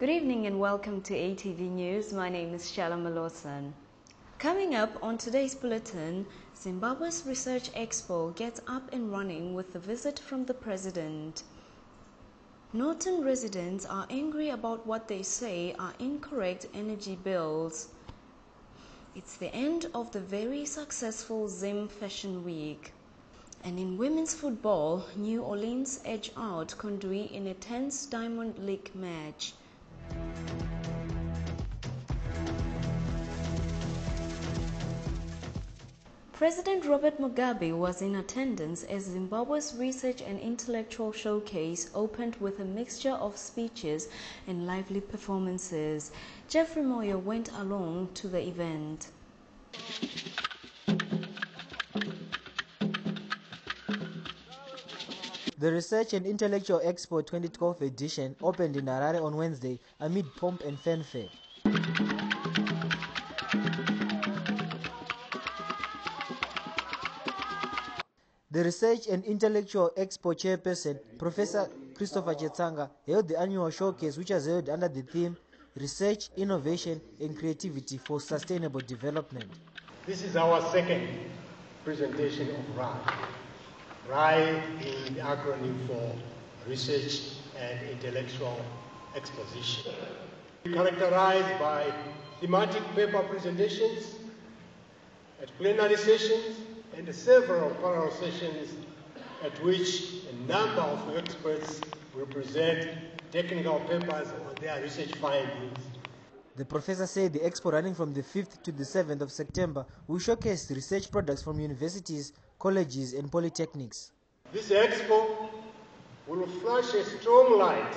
Good evening and welcome to ATV News. My name is Shalom Lawson. Coming up on today's bulletin, Zimbabwe's Research Expo gets up and running with a visit from the president. Norton residents are angry about what they say are incorrect energy bills. It's the end of the very successful Zim Fashion Week. And in women's football, New Orleans edge out Conduit in a tense Diamond League match. President Robert Mugabe was in attendance as Zimbabwe's Research and Intellectual Showcase opened with a mixture of speeches and lively performances. Jeffrey Moya went along to the event. The Research and Intellectual Expo 2012 edition opened in Harare on Wednesday amid pomp and fanfare. The Research and Intellectual Expo chairperson, Professor Christopher Chetsanga, held the annual showcase, which was held under the theme Research, Innovation and Creativity for Sustainable Development. This is our second presentation of RAE. RAE is the acronym for Research and Intellectual Exposition. Characterized by thematic paper presentations, at plenary sessions, and several parallel sessions at which a number of experts will present technical papers on their research findings. The professor said the expo, running from the 5th to the 7th of September, will showcase research products from universities, colleges and polytechnics. This expo will flash a strong light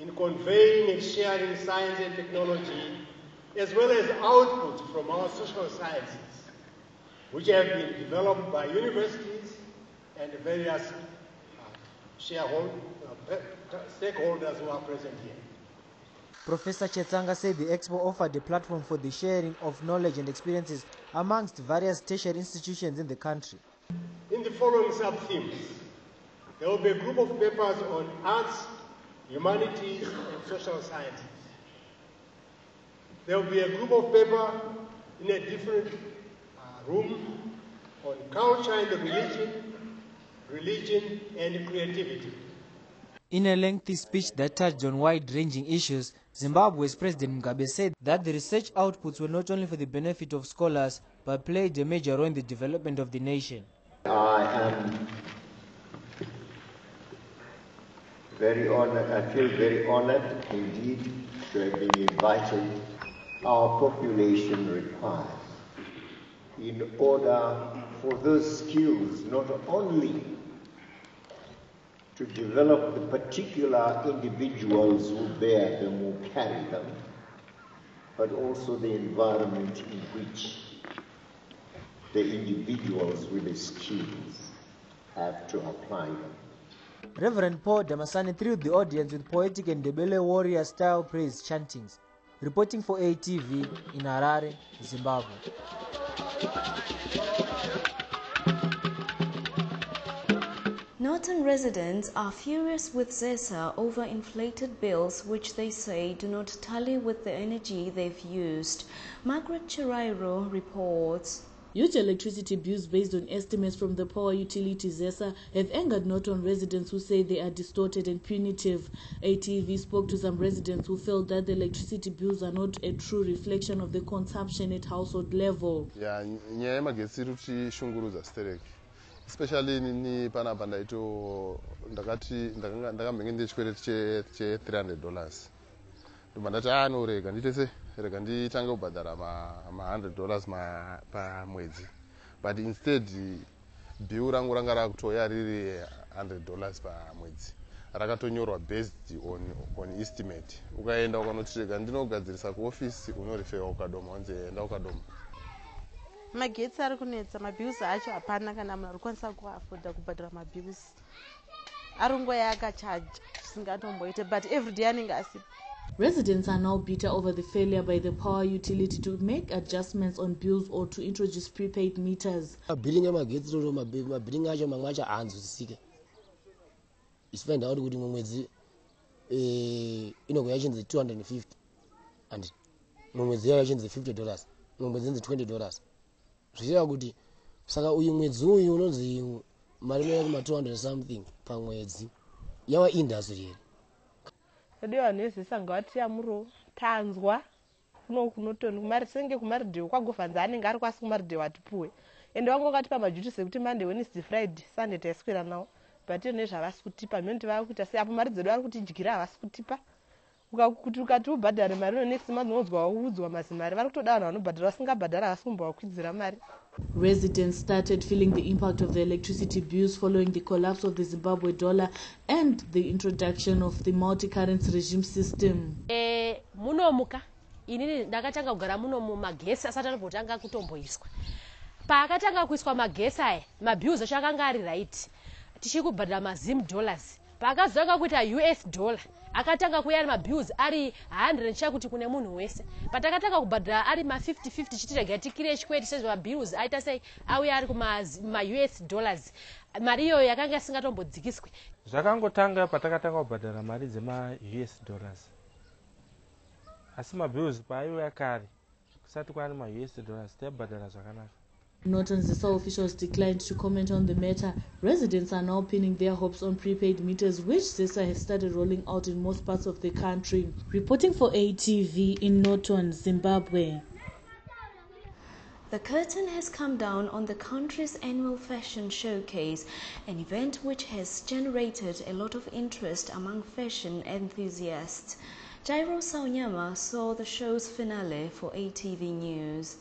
in conveying and sharing science and technology, as well as output from our social sciences, which have been developed by universities and various stakeholders who are present here. Professor Chetsanga said the expo offered a platform for the sharing of knowledge and experiences amongst various tertiary institutions in the country. In the following sub-themes, there will be a group of papers on arts, humanities, and social sciences. There will be a group of papers in a different room on culture and religion and creativity. In a lengthy speech that touched on wide-ranging issues, Zimbabwe's President Mugabe said that the research outputs were not only for the benefit of scholars, but played a major role in the development of the nation. I am very honored, I feel very honored indeed to have been invited. Our population requires, in order for those skills not only to develop the particular individuals who bear them, who carry them, but also the environment in which the individuals with the skills have to apply them. Reverend Paul Damasani thrilled the audience with poetic and Ndebele warrior-style praise chantings. Reporting for ATV in Harare, Zimbabwe. Norton residents are furious with ZESA over inflated bills which they say do not tally with the energy they've used. Margaret Chirayro reports. Huge electricity bills based on estimates from the power utility ZESA have angered Norton residents who say they are distorted and punitive. ATV spoke to some residents who felt that the electricity bills are not a true reflection of the consumption at household level. Especially in Panabandaito, $300. The Mandatano Reganditese, Regandi Tango Badarama, $100 per Mwezi. But instead, Biuranguranga Toya really $100 per Mwezi. Ragatonio are based on estimate. Ugaenda Gandino Gazirsak office, Unorife Okadom, and Okadom. My gates are connected, my bills are actually a panac and I'm a consagua for the Badrama bills. I don't go a charge, but every day I'm going. Residents are now bitter over the failure by the power utility to make adjustments on bills or to introduce prepaid meters. Billing my gates, my billing, my manger, and Sika. You spend out with inongo yachinzi $250 and mwezi yawo yachinzi $50 mwezi nzi $20 zvichireva kuti saka uyu mwedzi uyu unonzi mari yake ma $200 something pamwedzi yawa industry here ade vanezesa ngati yamuro tanzwa kuno kunotonu kumari senge kumari dhewo kwagovanza anenge ari kwasi kumari dhewo atipuwe ende vangu vakati pamajuti sekuti Monday Wednesday Friday Sunday taiswera nawo but ine zvavasi kutipa mhonti vava kuita sei apo mari dzedu ari kuti jikira avasi kutipa ukakuti ukati ubhadhare mari next month unodzwa uudzwa mazimari vari kutoda vanhu vanobhadhara vasingabhadhara vasingombwa kwidzira mari. Residents started feeling the impact of the electricity bills following the collapse of the Zimbabwe dollar and the introduction of the multi-currency regime system. Munomuka inini ndakatanga kugara muno mumagesi asati aripotanga kutomboiswa. Paakatanga kuiswa magesi aya mabills acho akanga ari right tichiri kubhadhara mazim dollars. Pakazonga kuita US dollar akatanga kuyari mabills ari 100 cha kuti kune munhu wese patakatanga kubhadhara ari ma 50-50 chitiregera tikire chikwete sezva bills aita sei auya ari kuma US dollars mari iyo yakanga isingatombodzikiswe zvakangotanga patakatanga kubhadhara mari dzema US dollars asi mabills paiyo yakari kusati kwani ma US dollars tabhadhara zvakanaka. Norton ZESA officials declined to comment on the matter. Residents are now pinning their hopes on prepaid meters, which ZESA has started rolling out in most parts of the country. Reporting for ATV in Norton, Zimbabwe. The curtain has come down on the country's annual fashion showcase, an event which has generated a lot of interest among fashion enthusiasts. Jairo Saunyama saw the show's finale for ATV News.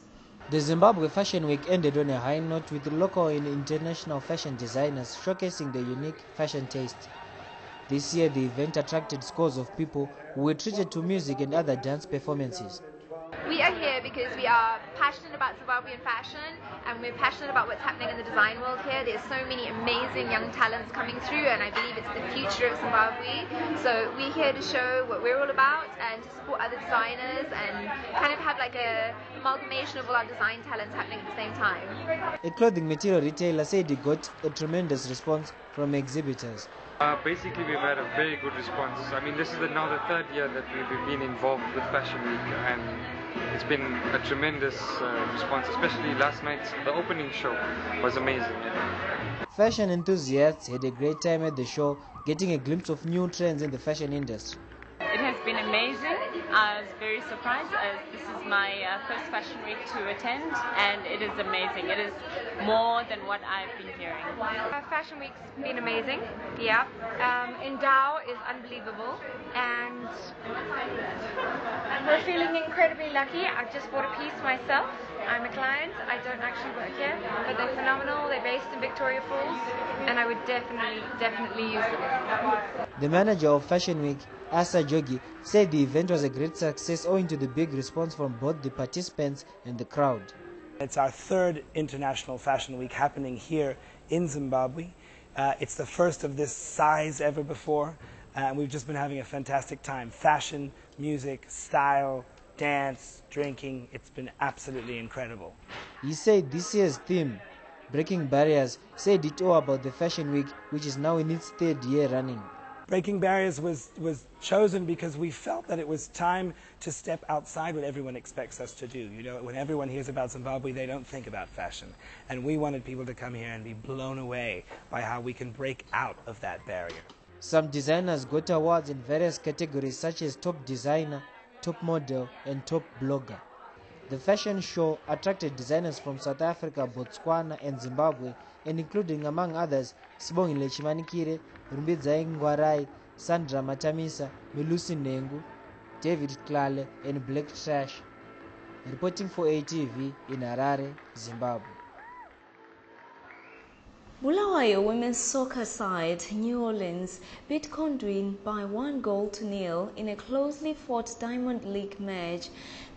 The Zimbabwe Fashion Week ended on a high note with local and international fashion designers showcasing their unique fashion taste. This year, the event attracted scores of people who were treated to music and other dance performances. We are here because we are passionate about Zimbabwean fashion and we're passionate about what's happening in the design world here. There's so many amazing young talents coming through and I believe it's the future of Zimbabwe. So we're here to show what we're all about and to support other designers and kind of have like a amalgamation of all our design talents happening at the same time. A clothing material retailer said he got a tremendous response from exhibitors. Basically we've had a very good response. I mean this is now the third year that we've been involved with Fashion Week and it's been a tremendous response, especially last night. The opening show was amazing. Fashion enthusiasts had a great time at the show, getting a glimpse of new trends in the fashion industry. It has been amazing. I was very surprised as this is my first Fashion Week to attend and it is amazing. It is more than what I've been hearing. Fashion Week's been amazing, yeah. Endau is unbelievable and we're feeling incredibly lucky. I've just bought a piece myself. I'm a client. I don't actually work here, but they're phenomenal. They're based in Victoria Falls and I would definitely use them. The manager of Fashion Week, Asa Jogi, said the event was a great success owing to the big response from both the participants and the crowd. It's our third International Fashion Week happening here in Zimbabwe. It's the first of this size ever before, and we've just been having a fantastic time. Fashion, music, style, dance, drinking, it's been absolutely incredible. He said this year's theme, Breaking Barriers, said it all about the Fashion Week, which is now in its third year running. Breaking Barriers was chosen because we felt that it was time to step outside what everyone expects us to do. You know, when everyone hears about Zimbabwe, they don't think about fashion. And we wanted people to come here and be blown away by how we can break out of that barrier. Some designers got awards in various categories such as Top Designer, Top Model and Top Blogger. The fashion show attracted designers from South Africa, Botswana and Zimbabwe, and including among others Sibongile Chimanikire, Rumbidzai Ngwarai, Sandra Matamisa, Melusi Nhengo, David Klale and Black Sash. Reporting for ATV in Harare, Zimbabwe. Bulawayo women's soccer side New Orleans beat Conduit by 1-0 in a closely fought Diamond League match.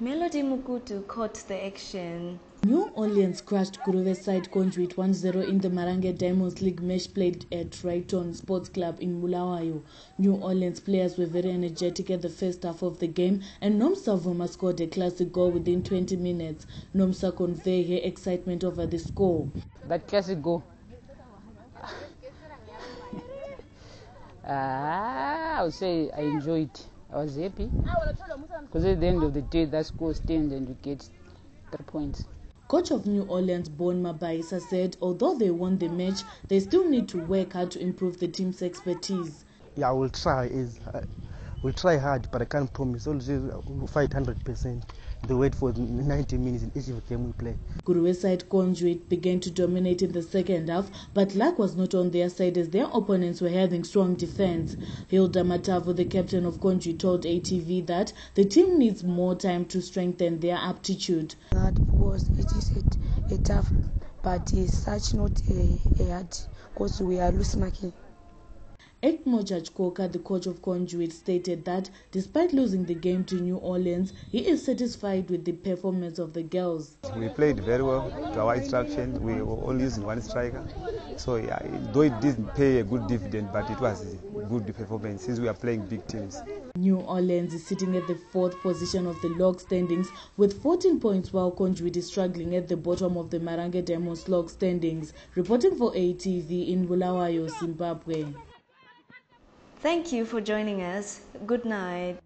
Melody Mugutu caught the action. New Orleans crushed Guruve side Conduit 1-0 in the Maranga Diamond League match played at Rayton Sports Club in Bulawayo. New Orleans players were very energetic at the first half of the game and Nomsa Voma scored a classic goal within 20 minutes. Nomsa conveyed her excitement over the score. That classic goal. I would say I enjoyed it. I was happy. Because at the end of the day, that score stands and you get the points. Coach of New Orleans, Born Mabaisa, said although they won the match, they still need to work hard to improve the team's expertise. Yeah, I will try. We'll try hard, but I can't promise. Also, we'll fight 100%. They wait for 90 minutes in each game we play. Guru's side, Conduit, began to dominate in the second half, but luck was not on their side as their opponents were having strong defense. Hilda Matavo, the captain of Conduit, told ATV that the team needs more time to strengthen their aptitude. That was, it is a tough, but it's such not a hard, because we are loose marking. Ekmo Jajkoka, the coach of Conduit, stated that despite losing the game to New Orleans, he is satisfied with the performance of the girls. We played very well to our instruction. We were all using one striker. So yeah, though it didn't pay a good dividend, but it was a good performance since we are playing big teams. New Orleans is sitting at the 4th position of the log standings with 14 points, while Conduit is struggling at the bottom of the Marange Demos log standings. Reporting for ATV in Bulawayo, Zimbabwe. Thank you for joining us. Good night.